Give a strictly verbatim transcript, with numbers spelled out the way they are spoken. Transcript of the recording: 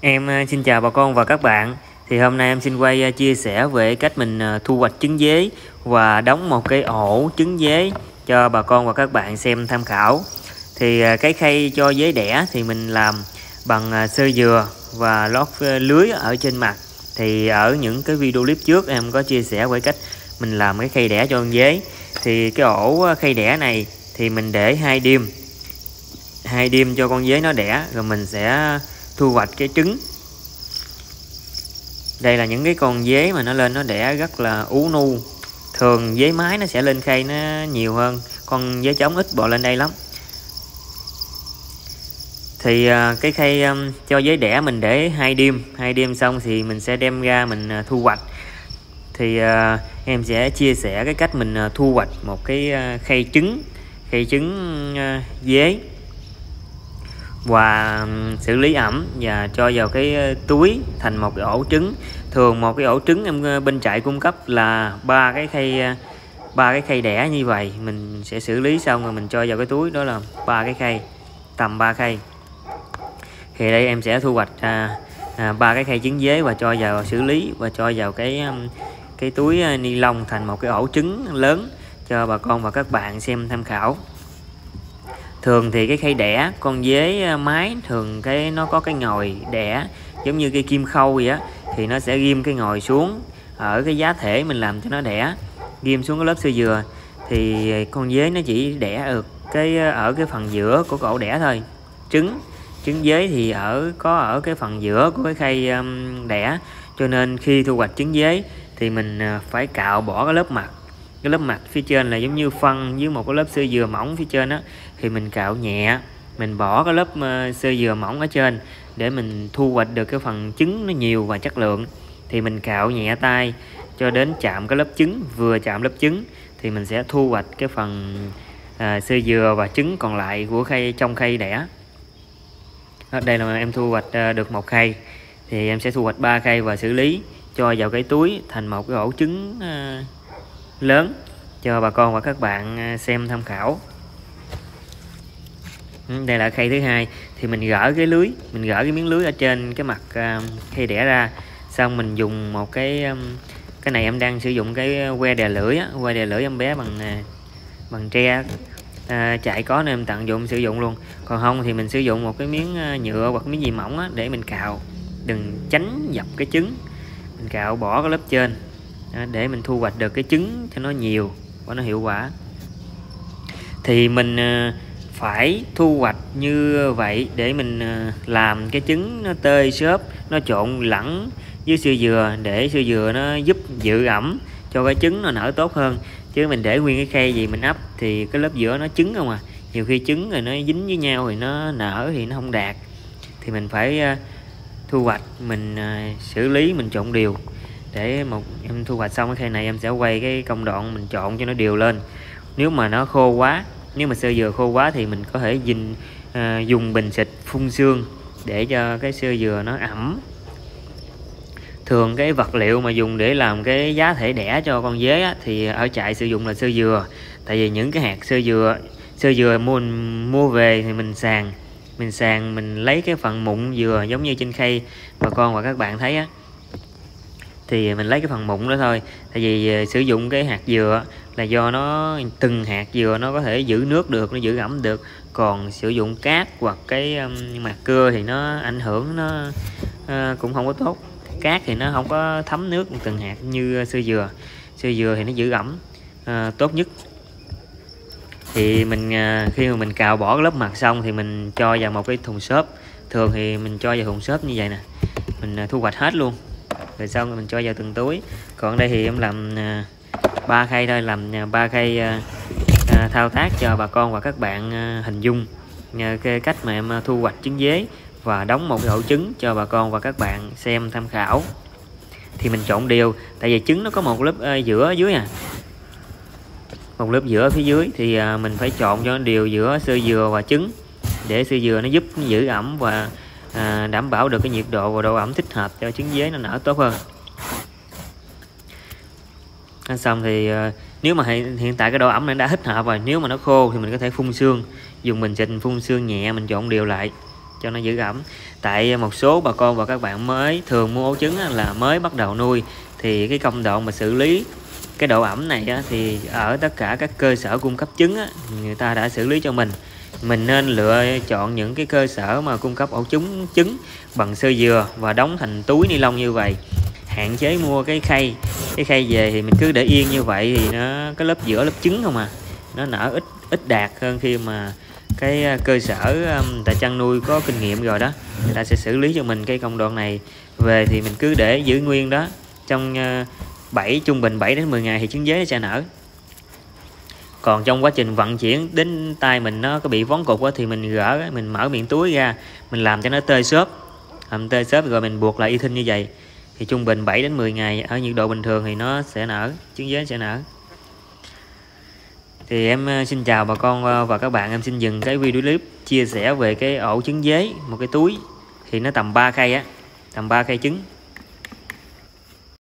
Em xin chào bà con và các bạn. Thì hôm nay em xin quay chia sẻ về cách mình thu hoạch trứng dế và đóng một cái ổ trứng dế cho bà con và các bạn xem tham khảo. Thì cái khay cho dế đẻ thì mình làm bằng sơ dừa và lót lưới ở trên mặt. Thì ở những cái video clip trước em có chia sẻ về cách mình làm cái khay đẻ cho con dế. Thì cái ổ khay đẻ này thì mình để hai đêm hai đêm cho con dế nó đẻ, rồi mình sẽ thu hoạch cái trứng. Đây là những cái con dế mà nó lên nó đẻ rất là ú nu. Thường dế mái nó sẽ lên khay nó nhiều hơn, con dế trống ít bò lên đây lắm. Thì cái khay cho dế đẻ mình để hai đêm hai đêm xong thì mình sẽ đem ra mình thu hoạch. Thì em sẽ chia sẻ cái cách mình thu hoạch một cái khay trứng khay trứng dế và xử lý ẩm và cho vào cái túi thành một cái ổ trứng. Thường một cái ổ trứng em bên trại cung cấp là ba cái khay ba cái khay đẻ như vậy. Mình sẽ xử lý xong rồi mình cho vào cái túi, đó là ba cái khay, tầm ba khay. Thì đây em sẽ thu hoạch ba cái khay trứng dế và cho vào xử lý và cho vào cái cái túi ni lông thành một cái ổ trứng lớn cho bà con và các bạn xem tham khảo. Thường thì cái khay đẻ con dế mái thường cái nó có cái ngòi đẻ giống như cây kim khâu vậy á, thì nó sẽ ghim cái ngòi xuống ở cái giá thể mình làm cho nó đẻ, ghim xuống cái lớp sơ dừa thì con dế nó chỉ đẻ được cái ở cái phần giữa của ổ đẻ thôi. Trứng trứng dế thì ở có ở cái phần giữa của cái khay đẻ, cho nên khi thu hoạch trứng dế thì mình phải cạo bỏ cái lớp mặt. Cái lớp mặt phía trên là giống như phân với một cái lớp sơ dừa mỏng phía trên đó, thì mình cạo nhẹ, mình bỏ cái lớp sơ dừa mỏng ở trên để mình thu hoạch được cái phần trứng nó nhiều và chất lượng. Thì mình cạo nhẹ tay cho đến chạm cái lớp trứng, vừa chạm lớp trứng thì mình sẽ thu hoạch cái phần à, sơ dừa và trứng còn lại của khay trong khay đẻ. Đó, đây là em thu hoạch à, được một khay, thì em sẽ thu hoạch ba khay và xử lý cho vào cái túi thành một cái ổ trứng à, lớn cho bà con và các bạn xem tham khảo. Đây là khay thứ hai, thì mình gỡ cái lưới, mình gỡ cái miếng lưới ở trên cái mặt khay đẻ ra, xong mình dùng một cái cái này em đang sử dụng cái que đè lưỡi á, que đè lưỡi em bé bằng bằng tre à, chạy có nên em tận dụng sử dụng luôn, còn không thì mình sử dụng một cái miếng nhựa hoặc miếng gì mỏng á, để mình cạo, đừng tránh dập cái trứng, mình cạo bỏ cái lớp trên để mình thu hoạch được cái trứng cho nó nhiều và nó hiệu quả. Thì mình phải thu hoạch như vậy để mình làm cái trứng nó tơi xốp, nó trộn lẫn với sơ dừa để sơ dừa nó giúp giữ ẩm cho cái trứng nó nở tốt hơn. Chứ mình để nguyên cái khay gì mình ấp thì cái lớp giữa nó trứng không à, nhiều khi trứng rồi nó dính với nhau thì nó nở thì nó không đạt. Thì mình phải thu hoạch, mình xử lý, mình trộn đều. Để một em thu hoạch xong cái khay này em sẽ quay cái công đoạn mình trộn cho nó đều lên. Nếu mà nó khô quá, nếu mà sơ dừa khô quá thì mình có thể dình, à, dùng bình xịt phun sương để cho cái sơ dừa nó ẩm. Thường cái vật liệu mà dùng để làm cái giá thể đẻ cho con dế á, thì ở trại sử dụng là sơ dừa. Tại vì những cái hạt sơ dừa sơ dừa mua mua về thì mình sàng mình sàng mình lấy cái phần mụn dừa giống như trên khay bà con và các bạn thấy á, thì mình lấy cái phần mụn đó thôi. Tại vì sử dụng cái hạt dừa là do nó từng hạt dừa nó có thể giữ nước được, nó giữ ẩm được, còn sử dụng cát hoặc cái mặt cưa thì nó ảnh hưởng, nó cũng không có tốt. Cát thì nó không có thấm nước từng hạt như sơ dừa sơ dừa thì nó giữ ẩm à, tốt nhất. Thì mình khi mà mình cạo bỏ cái lớp mặt xong thì mình cho vào một cái thùng xốp. Thường thì mình cho vào thùng xốp như vậy nè, mình thu hoạch hết luôn rồi xong mình cho vào từng túi. Còn đây thì em làm ba khay thôi, làm ba khay thao tác cho bà con và các bạn hình dung cái cách mà em thu hoạch trứng dế và đóng một cái ổ trứng cho bà con và các bạn xem tham khảo. Thì mình trộn đều, tại vì trứng nó có một lớp giữa dưới à, một lớp giữa phía dưới, thì mình phải trộn cho nó đều giữa sơ dừa và trứng để sơ dừa nó giúp giữ ẩm và À, đảm bảo được cái nhiệt độ và độ ẩm thích hợp cho trứng dế nó nở tốt hơn. Xong thì nếu mà hiện, hiện tại cái độ ẩm này đã thích hợp rồi, nếu mà nó khô thì mình có thể phun sương, dùng bình xịt phun sương nhẹ mình trộn đều lại cho nó giữ ẩm. Tại một số bà con và các bạn mới thường mua ấu trứng là mới bắt đầu nuôi, thì cái công đoạn mà xử lý cái độ ẩm này á, thì ở tất cả các cơ sở cung cấp trứng á, người ta đã xử lý cho mình. Mình nên lựa chọn những cái cơ sở mà cung cấp ổ trứng trứng bằng sơ dừa và đóng thành túi ni lông như vậy. Hạn chế mua cái khay, cái khay về thì mình cứ để yên như vậy thì nó cái lớp giữa lớp trứng không à, nó nở ít ít đạt hơn khi mà cái cơ sở tại chăn nuôi có kinh nghiệm rồi đó, người ta sẽ xử lý cho mình cái công đoạn này. Về thì mình cứ để giữ nguyên đó, trong bảy trung bình bảy đến mười ngày thì trứng dế nó sẽ nở. Còn trong quá trình vận chuyển đến tay mình nó có bị vón cục thì mình gỡ, mình mở miệng túi ra, mình làm cho nó tơi xốp, làm tơi xốp rồi mình buộc lại y thinh như vậy. Thì trung bình bảy đến mười ngày ở nhiệt độ bình thường thì nó sẽ nở, trứng dế sẽ nở. Thì em xin chào bà con và các bạn, em xin dừng cái video clip chia sẻ về cái ổ trứng dế, một cái túi thì nó tầm ba khay á, tầm ba khay trứng.